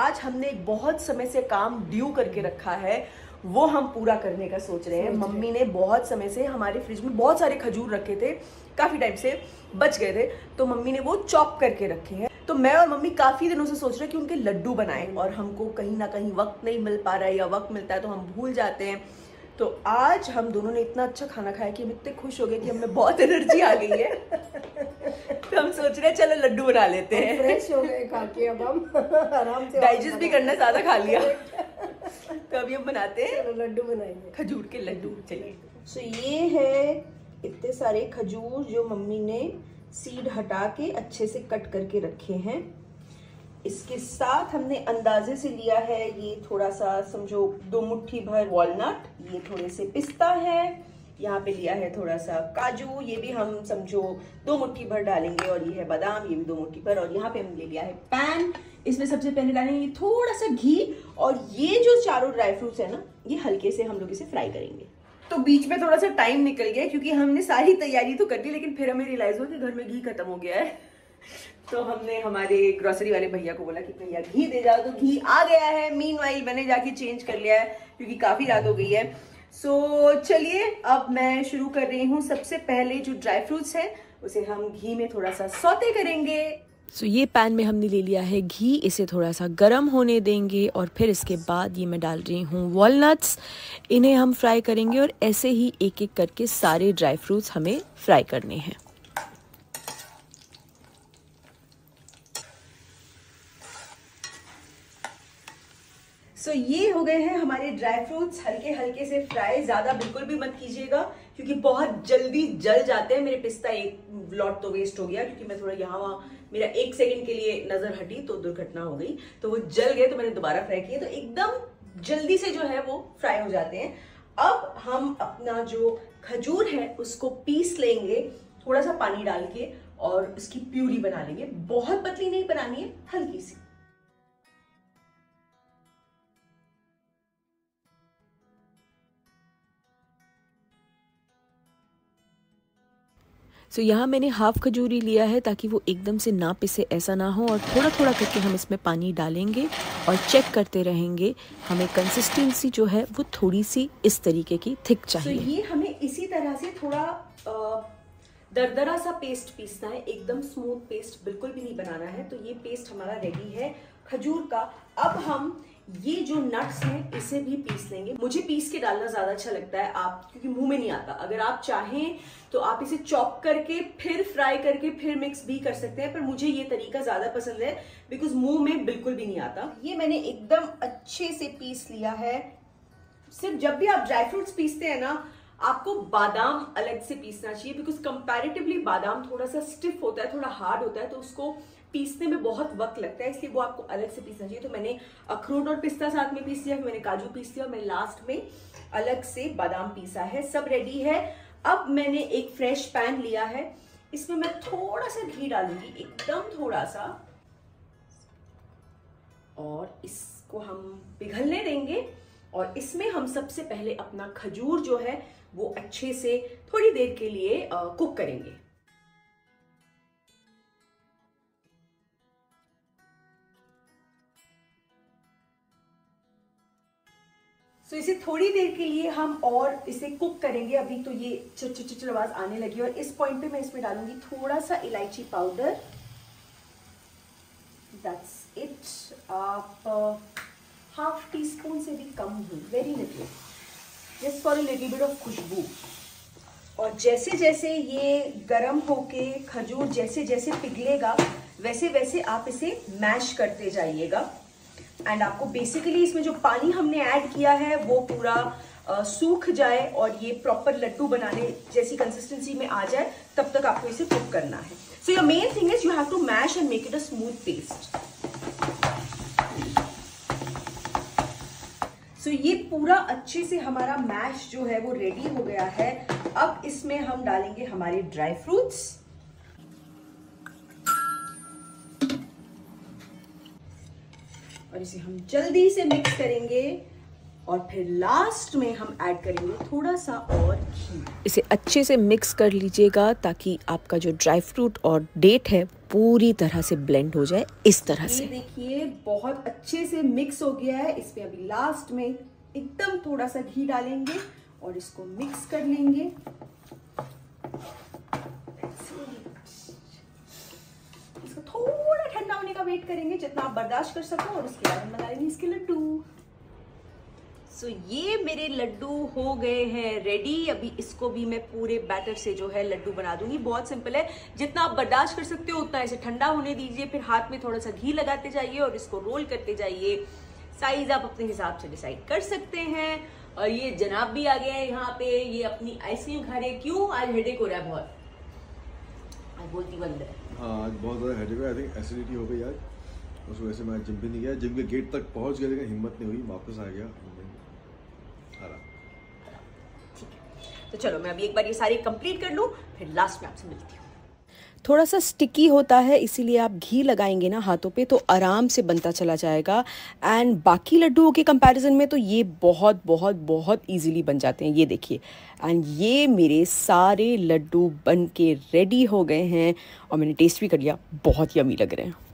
आज हमने बहुत समय से काम ड्यू करके रखा है वो हम पूरा करने का सोच रहे हैं। मम्मी ने बहुत समय से हमारे फ्रिज में बहुत सारे खजूर रखे थे, काफ़ी टाइम से बच गए थे, तो मम्मी ने वो चॉप करके रखे हैं। तो मैं और मम्मी काफ़ी दिनों से सोच रहे हैं कि उनके लड्डू बनाएं, और हमको कहीं ना कहीं वक्त नहीं मिल पा रहा है, या वक्त मिलता है तो हम भूल जाते हैं। तो आज हम दोनों ने इतना अच्छा खाना खाया कि हम इतने खुश हो गए कि हमें बहुत एनर्जी आ गई है। तो हम सोच रहे हैं चलो लड्डू बना लेते हैं, फ्रेश हो गए खा के, अब हम आराम से डाइजेस्ट भी करना, ज़्यादा खा लिया। तो अभी हम बनाते हैं लड्डू, बनाएंगे खजूर के लड्डू। चलिए, सो ये है इतने सारे खजूर जो मम्मी ने सीड हटा के अच्छे से कट करके रखे हैं। इसके साथ हमने अंदाजे से लिया है ये थोड़ा सा, समझो 2 मुट्ठी भर वॉलनट, ये थोड़े से पिस्ता है, यहाँ पे लिया है थोड़ा सा काजू, ये भी हम समझो 2 मुट्ठी भर डालेंगे, और ये है बादाम, ये भी 2 मुट्ठी भर। और यहाँ पे हमने ले लिया है पैन, इसमें सबसे पहले डालेंगे थोड़ा सा घी, और ये जो चारों ड्राई फ्रूट्स है ना, ये हल्के से हम लोग इसे फ्राई करेंगे। तो बीच में थोड़ा सा टाइम निकल गया क्योंकि हमने सारी तैयारी तो कर दी, लेकिन फिर हमें रियलाइज हुआ कि घर में घी खत्म हो गया है। तो हमने हमारे ग्रोसरी वाले भैया को बोला कि भैया घी दे जाओ, तो घी आ गया है। मीनवाइल मैंने जाके चेंज कर लिया है क्योंकि काफ़ी रात हो गई है। सो चलिए अब मैं शुरू कर रही हूँ। सबसे पहले जो ड्राई फ्रूट्स हैं उसे हम घी में थोड़ा सा सौते करेंगे। सो ये पैन में हमने ले लिया है घी, इसे थोड़ा सा गर्म होने देंगे, और फिर इसके बाद ये मैं डाल रही हूँ वॉलनट्स, इन्हें हम फ्राई करेंगे, और ऐसे ही एक एक करके सारे ड्राई फ्रूट्स हमें फ्राई करने हैं। सो ये हो गए हैं हमारे ड्राई फ्रूट्स, हल्के हल्के से फ्राई, ज़्यादा बिल्कुल भी मत कीजिएगा क्योंकि बहुत जल्दी जल जाते हैं। मेरे पिस्ता एक लॉट तो वेस्ट हो गया क्योंकि मैं थोड़ा यहाँ वहाँ, मेरा 1 सेकंड के लिए नज़र हटी तो दुर्घटना हो गई, तो वो जल गए, तो मैंने दोबारा फ्राई किए, तो एकदम जल्दी से जो है वो फ्राई हो जाते हैं। अब हम अपना जो खजूर है उसको पीस लेंगे, थोड़ा सा पानी डाल के, और उसकी प्यूरी बना लेंगे। बहुत पतली नहीं बनानी है, हल्की सी। सो यहाँ मैंने हाफ खजूरी लिया है ताकि वो एकदम से ना पिसे, ऐसा ना हो, और थोड़ा थोड़ा करके हम इसमें पानी डालेंगे और चेक करते रहेंगे। हमें कंसिस्टेंसी जो है वो थोड़ी सी इस तरीके की थिक चाहिए। तो ये हमें इसी तरह से थोड़ा दरदरा सा पेस्ट पीसना है, एकदम स्मूथ पेस्ट बिल्कुल भी नहीं बनाना है। तो ये पेस्ट हमारा रेडी है खजूर का। अब हम ये जो नट्स हैं इसे भी पीस लेंगे। मुझे पीस के डालना ज़्यादा अच्छा लगता है, आप क्योंकि मुंह में नहीं आता। अगर आप चाहें तो आप इसे चॉप करके फिर फ्राई करके फिर मिक्स भी कर सकते हैं, पर मुझे ये तरीका ज़्यादा पसंद है बिकॉज मुंह में बिल्कुल भी नहीं आता। ये मैंने एकदम अच्छे से पीस लिया है। सिर्फ जब भी आप ड्राई फ्रूट्स पीसते हैं ना, आपको बादाम अलग से पीसना चाहिए बिकॉज कंपैरेटिवली बादाम थोड़ा सा स्टिफ होता है, थोड़ा हार्ड होता है, तो उसको पीसने में बहुत वक्त लगता है, इसलिए वो आपको अलग से पीसना चाहिए। तो मैंने अखरोट और पिस्ता साथ में पीस लिया, मैंने काजू पीस लिया, मैंने लास्ट में अलग से बादाम पीसा है। सब रेडी है। अब मैंने एक फ्रेश पैन लिया है, इसमें मैं थोड़ा सा घी डालूंगी, एकदम थोड़ा सा, और इसको हम पिघलने देंगे। और इसमें हम सबसे पहले अपना खजूर जो है वो अच्छे से थोड़ी देर के लिए कुक करेंगे। तो इसे थोड़ी देर के लिए हम और इसे कुक करेंगे। अभी तो ये चिट-चिट आवाज आने लगी, और इस पॉइंट पे मैं इसमें डालूंगी थोड़ा सा इलायची पाउडर। That's it. आप हाफ टी स्पून से भी कम ही, very little, just for a little bit of खुशबू। और जैसे जैसे ये गर्म होके खजूर जैसे जैसे पिघलेगा वैसे वैसे आप इसे मैश करते जाइएगा। एंड आपको बेसिकली इसमें जो पानी हमने ऐड किया है वो पूरा सूख जाए और ये प्रॉपर लड्डू बनाने जैसी कंसिस्टेंसी में आ जाए, तब तक आपको इसे कुक करना है। So your main thing is you have to mash and make it a smooth paste. सो ये पूरा अच्छे से हमारा मैश जो है वो रेडी हो गया है। अब इसमें हम डालेंगे हमारे ड्राई फ्रूट्स। और इसे हम जल्दी से मिक्स करेंगे। और फिर लास्ट में हम ऐड करेंगे थोड़ा सा और घी। इसे अच्छे से मिक्स कर लीजिएगा ताकि आपका जो ड्राई फ्रूट और डेट है पूरी तरह से ब्लेंड हो जाए। इस तरह से देखिए बहुत अच्छे से मिक्स हो गया है। इसमें अभी लास्ट में एकदम थोड़ा सा घी डालेंगे और इसको मिक्स कर लेंगे। इसको थोड़ा ठंडा होने का वेट करेंगे जितना आप बर्दाश्त कर सको और उसके बाद हम बना लेंगे इसके लड्डू। तो ये मेरे लड्डू हो गए हैं रेडी। अभी इसको भी मैं पूरे बैटर से जो है लड्डू बना दूंगी। बहुत सिंपल है, जितना आप बर्दाश्त कर सकते हो उतना इसे ठंडा होने दीजिए, फिर हाथ में थोड़ा सा घी लगाते जाइए और इसको रोल करते जाइए। साइज आप अपने हिसाब से डिसाइड कर सकते हैं। और ये जनाब भी आ गया है यहाँ पे, ये अपनी आइसक्रीम खा रहे। क्यों आज हेडेक हो रहा है? बहुत आज बोलती बंद है, हाँ आज बहुत ज़्यादा हेडेक है। आई थिंक एसिडिटी हो गई आज, उस वजह से मैं जिम भी नहीं गया। जिम के गेट तक पहुँच गया लेकिन हिम्मत नहीं हुई, वापस आ गया। तो चलो मैं अभी एक बार ये सारी कंप्लीट कर लूं, फिर लास्ट में आपसे मिलती हूं। थोड़ा सा स्टिकी होता है इसीलिए आप घी लगाएंगे ना हाथों पे तो आराम से बनता चला जाएगा। एंड बाकी लड्डुओं के कंपैरिजन में तो ये बहुत बहुत बहुत इजीली बन जाते हैं। ये देखिए, एंड ये मेरे सारे लड्डू बन के रेडी हो गए हैं और मैंने टेस्ट भी कर लिया, बहुत यमी लग रहे हैं।